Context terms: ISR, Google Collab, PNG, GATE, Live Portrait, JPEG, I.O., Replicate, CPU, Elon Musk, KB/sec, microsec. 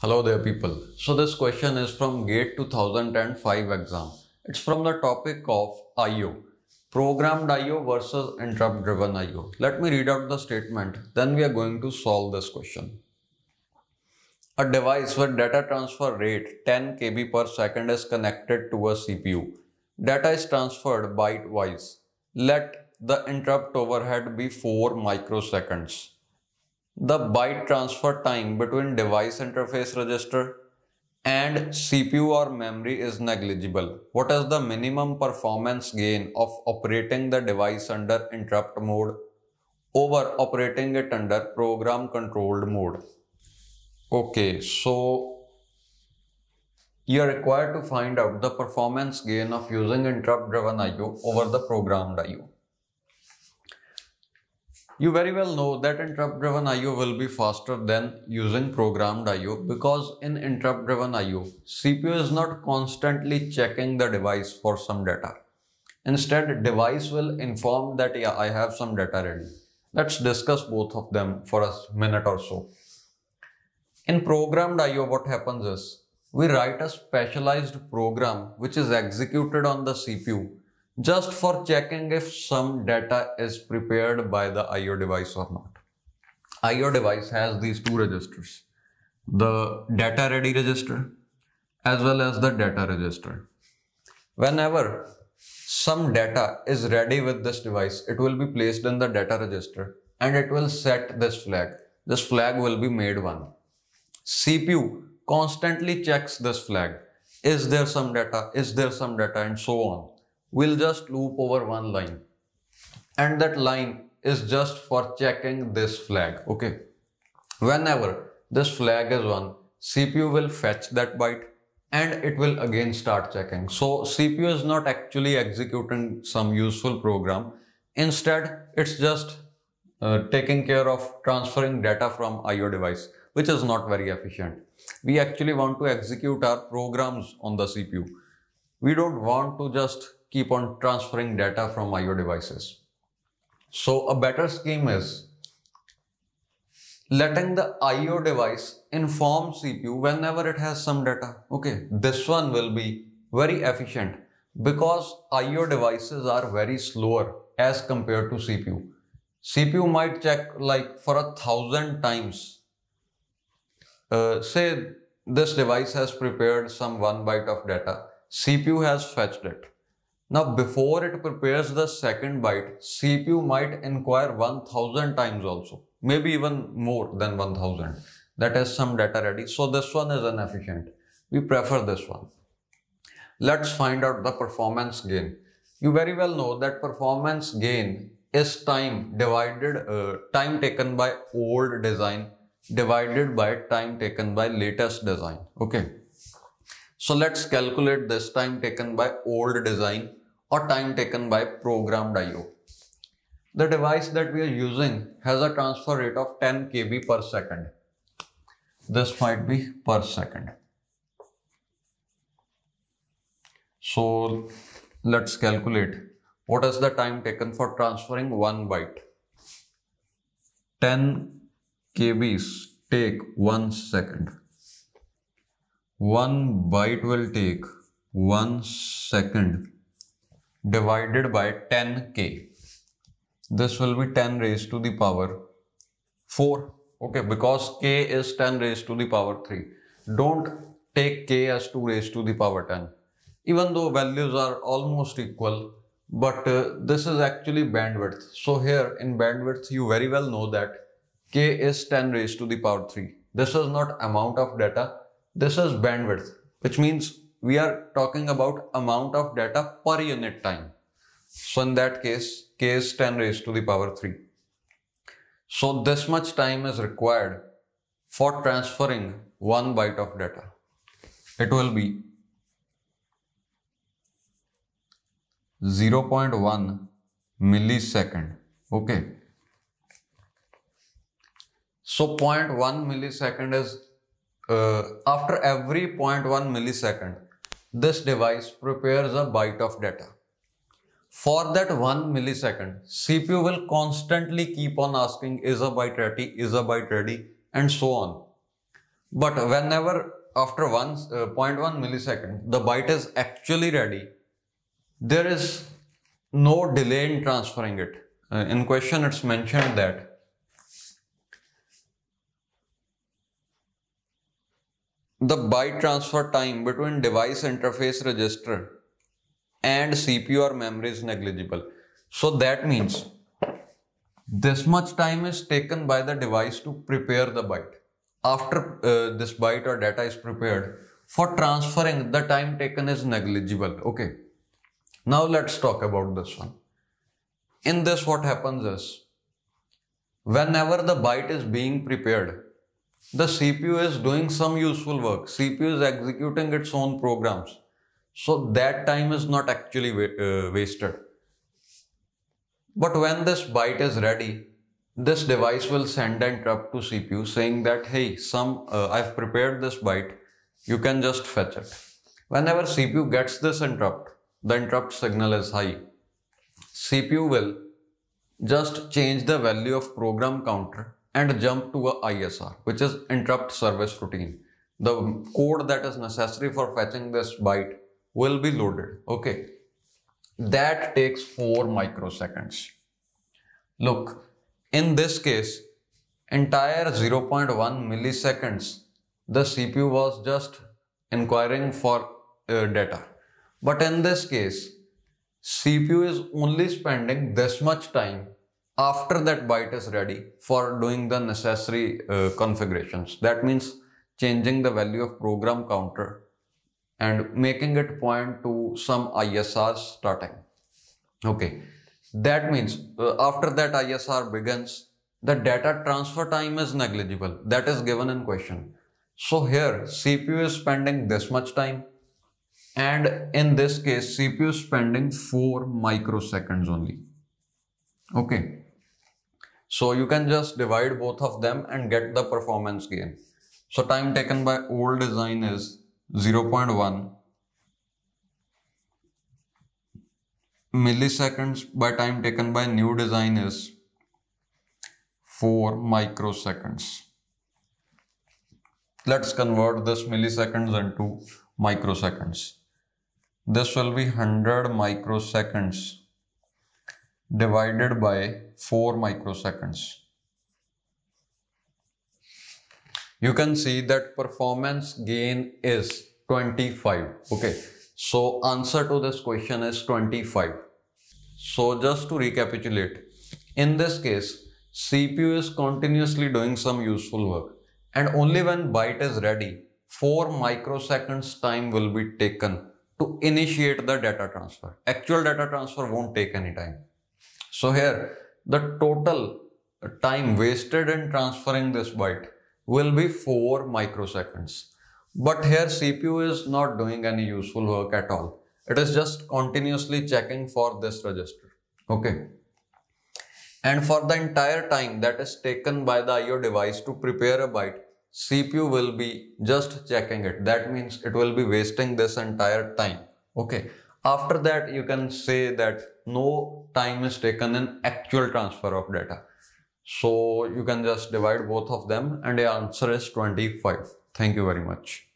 Hello there people. So this question is from GATE 2005 exam. It's from the topic of I.O. Programmed I.O. versus interrupt driven I.O. Let me read out the statement, then we are going to solve this question. A device with data transfer rate 10 KB per second is connected to a CPU. Data is transferred byte wise. Let the interrupt overhead be 4 microseconds. The byte transfer time between device interface register and CPU or memory is negligible. What is the minimum performance gain of operating the device under interrupt mode over operating it under program controlled mode? Okay, so you are required to find out the performance gain of using interrupt driven I.O. over the programmed I.O. You very well know that interrupt driven I.O. will be faster than using programmed I.O. because in interrupt driven I.O., CPU is not constantly checking the device for some data. Instead, device will inform that yeah, I have some data ready. Let's discuss both of them for a minute or so. In programmed I.O., what happens is, we write a specialized program which is executed on the CPU just for checking if some data is prepared by the I.O. device or not. I.O. device has these two registers, the data ready register as well as the data register. Whenever some data is ready with this device, it will be placed in the data register and it will set this flag. This flag will be made 1. CPU constantly checks this flag. Is there some data? Is there some data? And so on. We'll just loop over one line and that line is just for checking this flag. Okay, whenever this flag is 1, CPU will fetch that byte and it will again start checking. So CPU is not actually executing some useful program. Instead, it's just taking care of transferring data from I.O. device, which is not very efficient. We actually want to execute our programs on the CPU. We don't want to just keep on transferring data from I.O. devices. So a better scheme is letting the I.O. device inform CPU whenever it has some data. Okay, this one will be very efficient because I.O. devices are very slower as compared to CPU. CPU might check like for 1,000 times. Say this device has prepared some 1 byte of data. CPU has fetched it. Now before it prepares the second byte, CPU might inquire 1,000 times also, maybe even more than 1,000. That is some data ready. So this one is inefficient. We prefer this one. Let's find out the performance gain. You very well know that performance gain is time taken by old design divided by time taken by latest design. Okay. So let's calculate this time taken by old design or time taken by programmed I.O. The device that we are using has a transfer rate of 10 KB per second. This might be per second. So let's calculate what is the time taken for transferring 1 byte. 10 KBs take 1 second. 1 byte will take 1 second divided by 10K. This will be 10 raised to the power 4. Okay, because K is 10 raised to the power 3. Don't take K as 2 raised to the power 10. Even though values are almost equal, but this is actually bandwidth. So here in bandwidth, you very well know that K is 10 raised to the power 3. This is not amount of data. This is bandwidth, which means we are talking about amount of data per unit time. So in that case, K is 10 raised to the power 3. So this much time is required for transferring 1 byte of data. It will be 0.1 millisecond. Okay. So 0.1 millisecond is after every 0.1 millisecond, this device prepares a byte of data. For that 1 millisecond, CPU will constantly keep on asking, is a byte ready, and so on. But whenever after 0.1 millisecond the byte is actually ready, there is no delay in transferring it. In question it's mentioned that the byte transfer time between device interface register and CPU or memory is negligible. So that means this much time is taken by the device to prepare the byte. After this byte or data is prepared, for transferring the time taken is negligible. Okay. Now let's talk about this one. In this what happens is, whenever the byte is being prepared, the CPU is doing some useful work. CPU is executing its own programs. So that time is not actually wasted. But when this byte is ready, this device will send an interrupt to CPU saying that, hey, I've prepared this byte, you can just fetch it. Whenever CPU gets this interrupt, the interrupt signal is high. CPU will just change the value of program counter and jump to a ISR, which is interrupt service routine. The code that is necessary for fetching this byte will be loaded. Okay. That takes 4 microseconds. Look, in this case, entire 0.1 milliseconds, the CPU was just inquiring for data. But in this case, CPU is only spending this much time after that byte is ready for doing the necessary configurations. That means changing the value of program counter and making it point to some ISR starting. Okay, that means after that ISR begins, the data transfer time is negligible. That is given in question. So here CPU is spending this much time, and in this case CPU is spending 4 microseconds only. Okay, so you can just divide both of them and get the performance gain. So time taken by old design is 0.1 milliseconds by time taken by new design is 4 microseconds. Let's convert this milliseconds into microseconds. This will be 100 microseconds divided by 4 microseconds. You can see that performance gain is 25. Okay, so answer to this question is 25. So just to recapitulate, in this case, CPU is continuously doing some useful work, and only when byte is ready, 4 microseconds time will be taken to initiate the data transfer. Actual data transfer won't take any time. So here, the total time wasted in transferring this byte will be 4 microseconds. But here CPU is not doing any useful work at all. It is just continuously checking for this register. Okay. And for the entire time that is taken by the I.O. device to prepare a byte, CPU will be just checking it. That means it will be wasting this entire time. Okay. After that, you can say that no time is taken in actual transfer of data. So you can just divide both of them and the answer is 25. Thank you very much.